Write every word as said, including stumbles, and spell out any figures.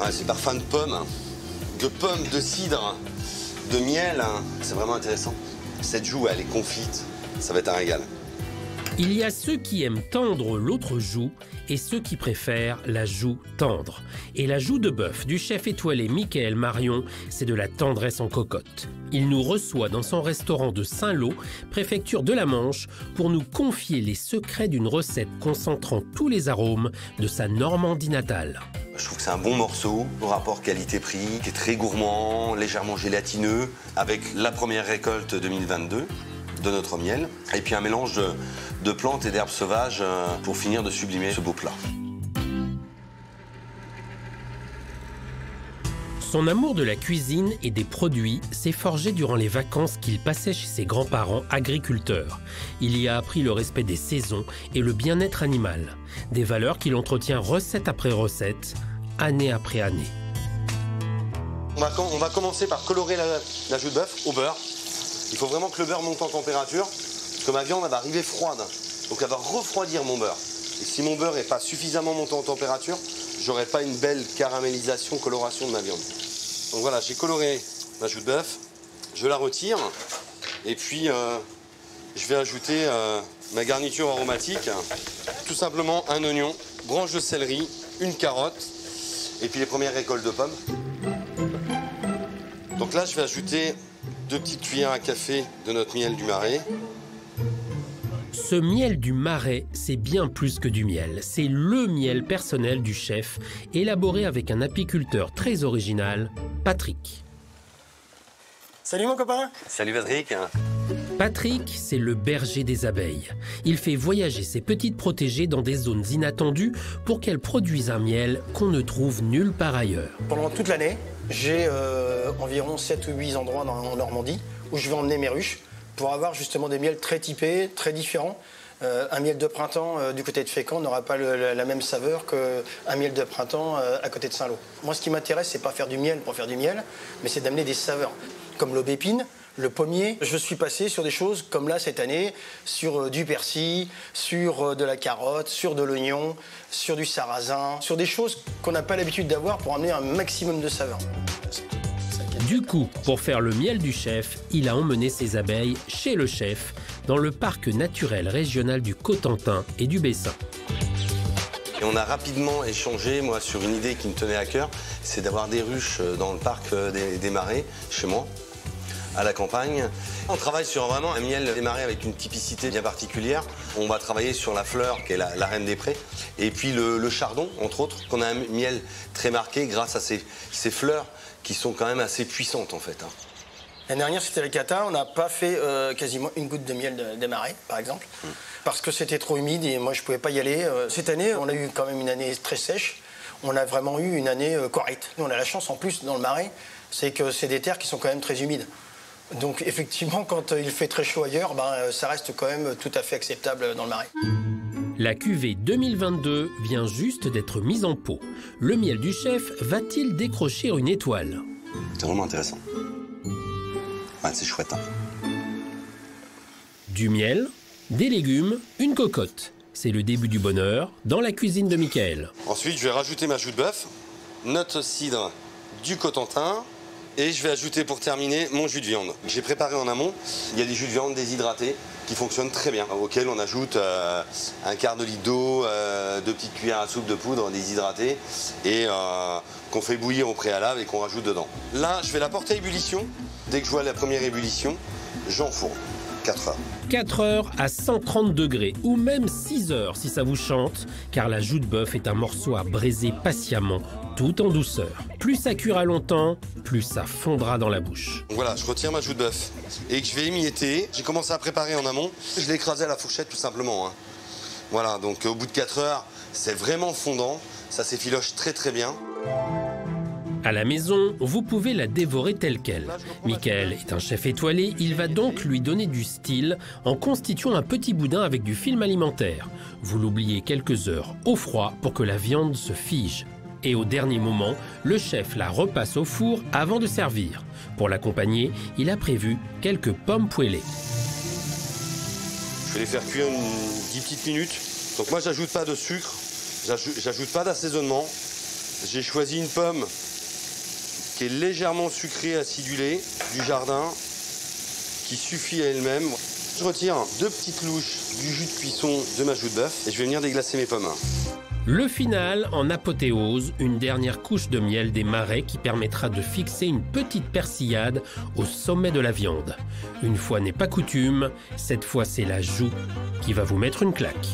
Ouais, c'est parfum de pommes, de pommes, de cidre, de miel. C'est vraiment intéressant. Cette joue, elle est confite. Ça va être un régal. Il y a ceux qui aiment tendre l'autre joue et ceux qui préfèrent la joue tendre. Et la joue de bœuf du chef étoilé Mickaël Marion, c'est de la tendresse en cocotte. Il nous reçoit dans son restaurant de Saint-Lô, préfecture de la Manche, pour nous confier les secrets d'une recette concentrant tous les arômes de sa Normandie natale. Je trouve que c'est un bon morceau au rapport qualité-prix, qui est très gourmand, légèrement gélatineux, avec la première récolte deux mille vingt-deux. De notre miel, et puis un mélange de, de plantes et d'herbes sauvages pour finir de sublimer ce beau plat. Son amour de la cuisine et des produits s'est forgé durant les vacances qu'il passait chez ses grands-parents agriculteurs. Il y a appris le respect des saisons et le bien-être animal, des valeurs qu'il entretient recette après recette, année après année. On va, on va commencer par colorer la, la joue de bœuf au beurre. Il faut vraiment que le beurre monte en température, parce que ma viande elle va arriver froide. Donc elle va refroidir mon beurre. Et si mon beurre n'est pas suffisamment monté en température, j'aurai pas une belle caramélisation, coloration de ma viande. Donc voilà, j'ai coloré ma joue de bœuf, je la retire, et puis euh, je vais ajouter euh, ma garniture aromatique. Tout simplement un oignon, branche de céleri, une carotte, et puis les premières récoltes de pommes. Donc là, je vais ajouter deux petites cuillères à café de notre miel du marais. Ce miel du marais, c'est bien plus que du miel. C'est le miel personnel du chef, élaboré avec un apiculteur très original, Patrick. Salut mon copain. Salut Patrick. Patrick, c'est le berger des abeilles. Il fait voyager ses petites protégées dans des zones inattendues pour qu'elles produisent un miel qu'on ne trouve nulle part ailleurs. Pendant toute l'année, j'ai euh, environ sept ou huit endroits en Normandie où je vais emmener mes ruches pour avoir justement des miels très typés, très différents. Euh, un miel de printemps euh, du côté de Fécamp n'aura pas le, la, la même saveur qu'un miel de printemps euh, à côté de Saint-Lô. Moi, ce qui m'intéresse, c'est pas faire du miel pour faire du miel, mais c'est d'amener des saveurs, comme l'aubépine, le pommier. Je suis passé sur des choses comme là cette année, sur euh, du persil, sur euh, de la carotte, sur de l'oignon, sur du sarrasin, sur des choses qu'on n'a pas l'habitude d'avoir pour amener un maximum de saveur. Du coup, pour faire le miel du chef, il a emmené ses abeilles chez le chef dans le parc naturel régional du Cotentin et du Bessin. Et on a rapidement échangé, moi, sur une idée qui me tenait à cœur, c'est d'avoir des ruches dans le parc des, des marais, chez moi, à la campagne. On travaille sur vraiment un miel des marais avec une typicité bien particulière. On va travailler sur la fleur qui est la, la reine des prés et puis le, le chardon, entre autres, qu'on a un miel très marqué grâce à ces, ces fleurs qui sont quand même assez puissantes en fait. L'année dernière, c'était la cata, on n'a pas fait euh, quasiment une goutte de miel de, des marais, par exemple, mmh. parce que c'était trop humide et moi je ne pouvais pas y aller. Cette année, on a eu quand même une année très sèche, on a vraiment eu une année euh, correcte. Nous, on a la chance en plus dans le marais, c'est que c'est des terres qui sont quand même très humides. Donc effectivement, quand il fait très chaud ailleurs, ben, ça reste quand même tout à fait acceptable dans le marais. La cuvée deux mille vingt-deux vient juste d'être mise en pot. Le miel du chef va-t-il décrocher une étoile? C'est vraiment intéressant. Ouais, c'est chouette. Hein. Du miel, des légumes, une cocotte. C'est le début du bonheur dans la cuisine de Mickaël. Ensuite, je vais rajouter ma joue de bœuf, notre cidre du Cotentin. Et je vais ajouter pour terminer mon jus de viande. J'ai préparé en amont, il y a des jus de viande déshydratés qui fonctionnent très bien, auxquels on ajoute euh, un quart de litre d'eau, euh, deux petites cuillères à soupe de poudre déshydratée et euh, qu'on fait bouillir au préalable et qu'on rajoute dedans. Là, je vais la porter à ébullition. Dès que je vois la première ébullition, j'enfourne. quatre heures. quatre heures à cent trente degrés, ou même six heures si ça vous chante, car la joue de bœuf est un morceau à braiser patiemment, tout en douceur. Plus ça cuira longtemps, plus ça fondra dans la bouche. Voilà, je retire ma joue de bœuf et que je vais émietter. J'ai commencé à préparer en amont. Je l'ai écrasé à la fourchette tout simplement. Hein. Voilà, donc au bout de quatre heures, c'est vraiment fondant. Ça s'effiloche très très bien. À la maison, vous pouvez la dévorer telle qu'elle. Mickaël est un chef étoilé, il va donc lui donner du style en constituant un petit boudin avec du film alimentaire. Vous l'oubliez quelques heures au froid pour que la viande se fige. Et au dernier moment, le chef la repasse au four avant de servir. Pour l'accompagner, il a prévu quelques pommes poêlées. Je vais les faire cuire une dix petites minutes. Donc moi, j'ajoute pas de sucre, j'ajoute pas d'assaisonnement. J'ai choisi une pomme qui est légèrement sucrée, acidulée, du jardin, qui suffit à elle-même. Je retire deux petites louches du jus de cuisson de ma joue de bœuf et je vais venir déglacer mes pommes. Le final, en apothéose, une dernière couche de miel des marais qui permettra de fixer une petite persillade au sommet de la viande. Une fois n'est pas coutume, cette fois c'est la joue qui va vous mettre une claque.